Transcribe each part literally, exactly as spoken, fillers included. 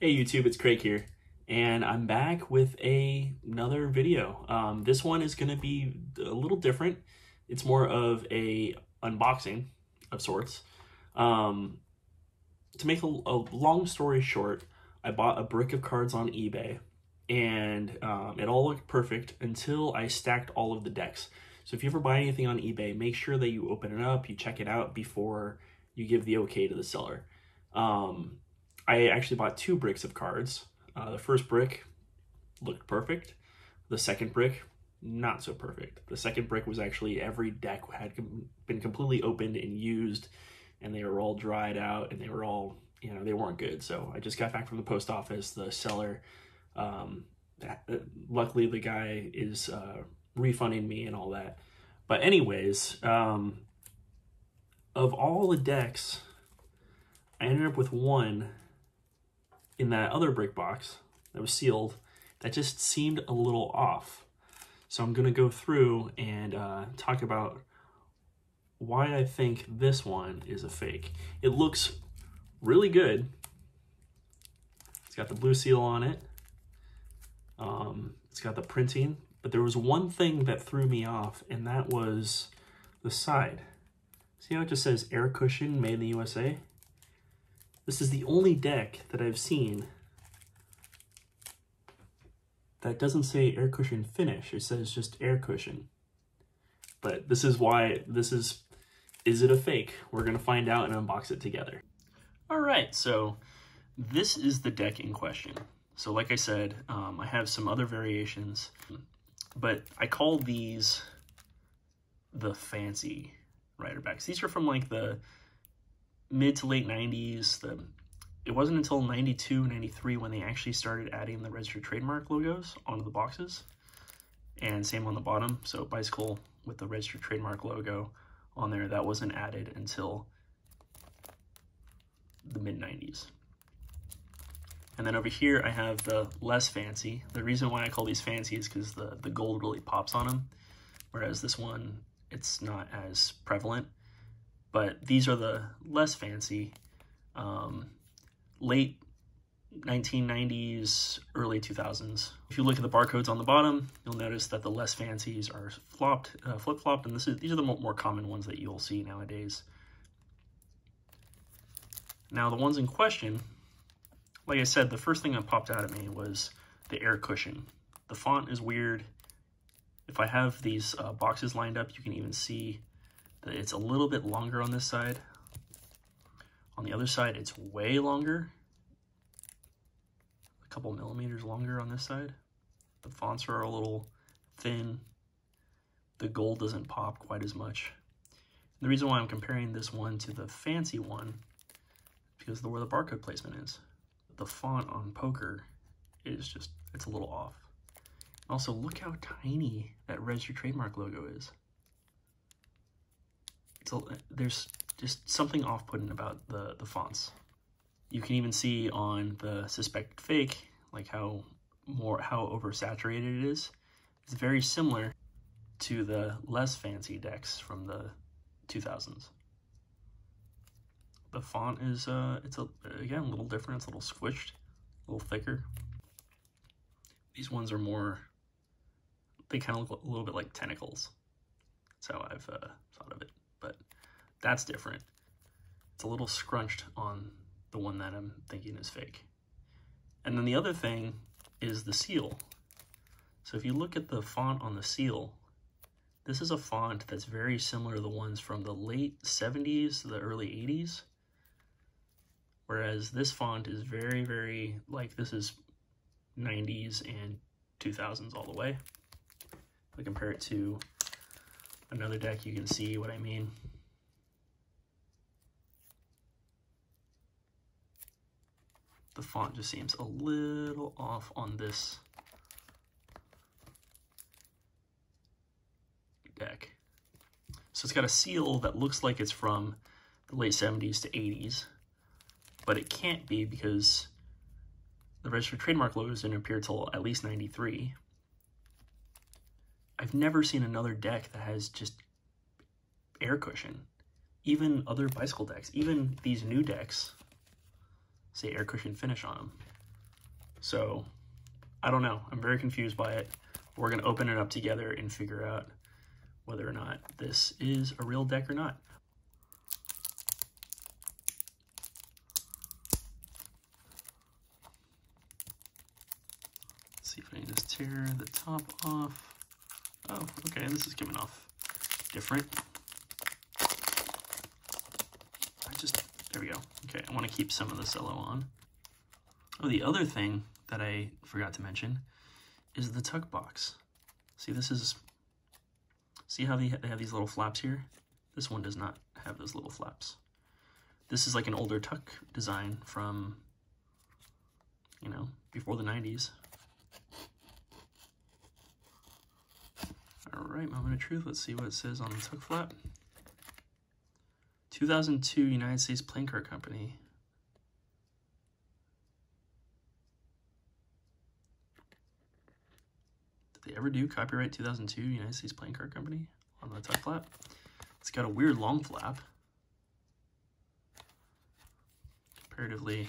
Hey YouTube, it's Craig here, and I'm back with a, another video. Um, this one is going to be a little different. It's more of a unboxing of sorts. Um, to make a, a long story short, I bought a brick of cards on eBay, and um, it all looked perfect until I stacked all of the decks. So if you ever buy anything on eBay, make sure that you open it up, you check it out before you give the okay to the seller. Um, I actually bought two bricks of cards. Uh, the first brick looked perfect. The second brick, not so perfect. The second brick was actually every deck had com been completely opened and used, and they were all dried out, and they were all, you know, they weren't good. So I just got back from the post office. The seller, um, that, uh, luckily the guy is uh, refunding me and all that. But anyways, um, of all the decks, I ended up with one in that other brick box that was sealed that just seemed a little off. So I'm gonna go through and uh, talk about why I think this one is a fake. It looks really good. It's got the blue seal on it. Um, it's got the printing, but there was one thing that threw me off, and that was the side. See how it just says air cushion made in the U S A? This is the only deck that I've seen that doesn't say air cushion finish. It says just air cushion. But this is why this is, is it a fake? We're gonna find out and unbox it together. All right, so this is the deck in question. So like I said, um, I have some other variations, but I call these the fancy Riderbacks. These are from like the mid to late nineties. The it wasn't until ninety-two, ninety-three when they actually started adding the registered trademark logos onto the boxes, and same on the bottom. So bicycle with the registered trademark logo on there, that wasn't added until the mid nineties. And then over here I have the less fancy. The reason why I call these fancy is because the the gold really pops on them, whereas this one, it's not as prevalent. But these are the less fancy, um, late nineteen nineties, early two thousands. If you look at the barcodes on the bottom, you'll notice that the less fancies are flopped, uh, flip-flopped, and this is, these are the more common ones that you'll see nowadays. Now, the ones in question, like I said, the first thing that popped out at me was the air cushion. The font is weird. If I have these uh, boxes lined up, you can even see it's a little bit longer on this side. On the other side, it's way longer, a couple millimeters longer on this side. The fonts are a little thin. The gold doesn't pop quite as much. And the reason why I'm comparing this one to the fancy one is because of where the barcode placement is. The font on poker is just, it's a little off. Also, look how tiny that registered trademark logo is. So there's just something off-putting about the, the fonts. You can even see on the suspected fake, like how more how oversaturated it is. It's very similar to the less fancy decks from the two thousands. The font is uh, it's a, again a little different. It's a little squished, a little thicker. These ones are more. They kind of look a little bit like tentacles. That's how I've uh, thought of it. But that's different. It's a little scrunched on the one that I'm thinking is fake. And then the other thing is the seal. So if you look at the font on the seal, this is a font that's very similar to the ones from the late seventies to the early eighties. Whereas this font is very, very, like this is nineties and two thousands all the way. If I compare it to another deck, you can see what I mean. The font just seems a little off on this deck. So it's got a seal that looks like it's from the late seventies to eighties, but it can't be because the registered trademark logos didn't appear till at least ninety-three. I've never seen another deck that has just air cushion. Even other bicycle decks, even these new decks, say air cushion finish on them. So I don't know. I'm very confused by it. We're going to open it up together and figure out whether or not this is a real deck or not. Let's see if I can just tear the top off. Oh, okay, this is coming off different. I just, there we go. Okay, I want to keep some of this yellow on. Oh, the other thing that I forgot to mention is the tuck box. See, this is, see how they have these little flaps here? This one does not have those little flaps. This is like an older tuck design from, you know, before the nineties. All right, moment of truth. Let's see what it says on the tuck flap. two thousand two United States Playing Card Company. Did they ever do copyright two thousand two United States Playing Card Company on the tuck flap? It's got a weird long flap. Comparatively.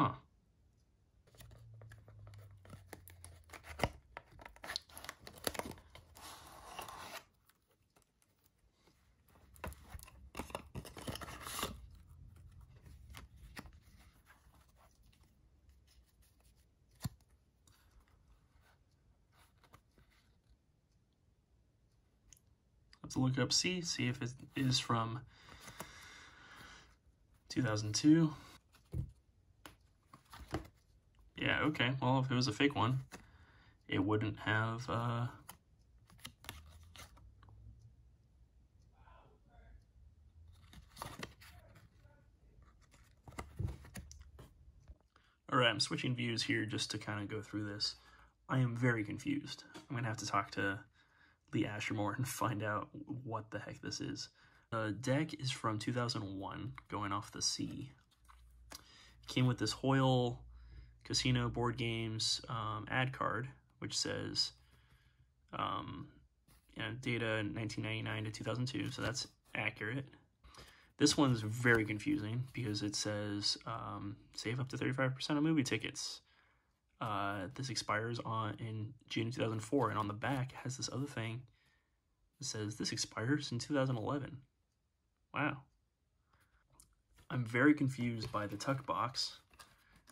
Huh. Let's look up C, see if it is from two thousand two. Yeah, okay, well, if it was a fake one, it wouldn't have, uh, all right, I'm switching views here just to kind of go through this. I am very confused. I'm gonna have to talk to Lee Asher more and find out what the heck this is. The deck is from two thousand one, going off the C. It came with this Hoyle Casino Board Games um, ad card, which says um, you know, data nineteen ninety-nine to two thousand two, so that's accurate. This one's very confusing because it says um, save up to thirty-five percent of movie tickets. Uh, this expires on in June two thousand four, and on the back has this other thing that says this expires in two thousand eleven. Wow. I'm very confused by the tuck box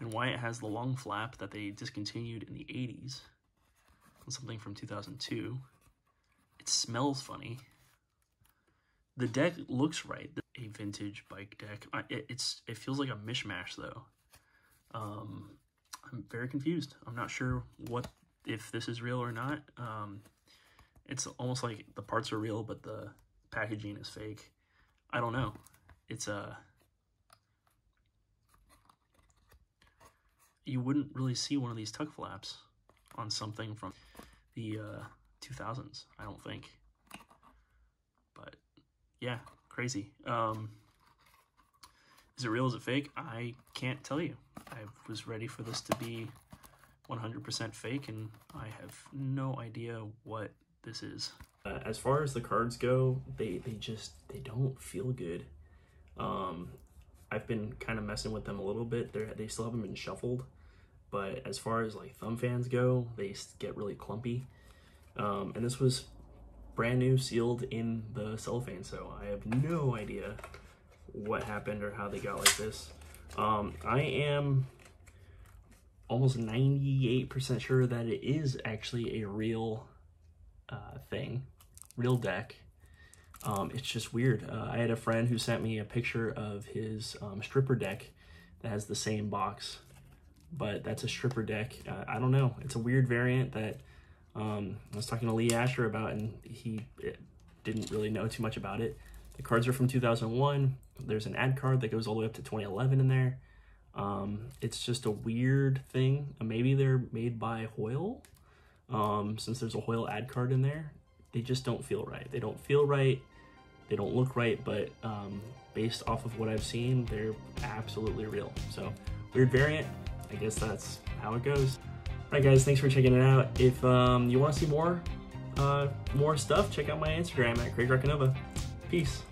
and why it has the long flap that they discontinued in the eighties. Something from two thousand two. It smells funny. The deck looks right. A vintage bike deck. It, it's, it feels like a mishmash, though. Um... I'm very confused. I'm not sure what, if this is real or not. Um, it's almost like the parts are real, but the packaging is fake. I don't know. It's a, uh, you wouldn't really see one of these tuck flaps on something from the uh, two thousands, I don't think. But yeah, crazy. Um, Is it real? Is it fake? I can't tell you. I was ready for this to be one hundred percent fake, and I have no idea what this is. Uh, as far as the cards go, they, they just, they don't feel good. Um, I've been kind of messing with them a little bit. They're, they still haven't been shuffled, but as far as like thumb fans go, they get really clumpy. Um, and this was brand new, sealed in the cellophane, so I have no idea what happened or how they got like this. Um, I am almost ninety-eight percent sure that it is actually a real uh, thing, real deck. Um, it's just weird. Uh, I had a friend who sent me a picture of his um, stripper deck that has the same box, but that's a stripper deck. Uh, I don't know. It's a weird variant that um, I was talking to Lee Asher about, and he didn't really know too much about it. The cards are from two thousand one. There's an ad card that goes all the way up to twenty eleven in there. Um, it's just a weird thing. Maybe they're made by Hoyle. Um, since there's a Hoyle ad card in there, they just don't feel right. They don't feel right. They don't look right, but um, based off of what I've seen, they're absolutely real. So weird variant. I guess that's how it goes. All right, guys, thanks for checking it out. If um, you want to see more, uh, more stuff, check out my Instagram at Craig Roccanova. Peace.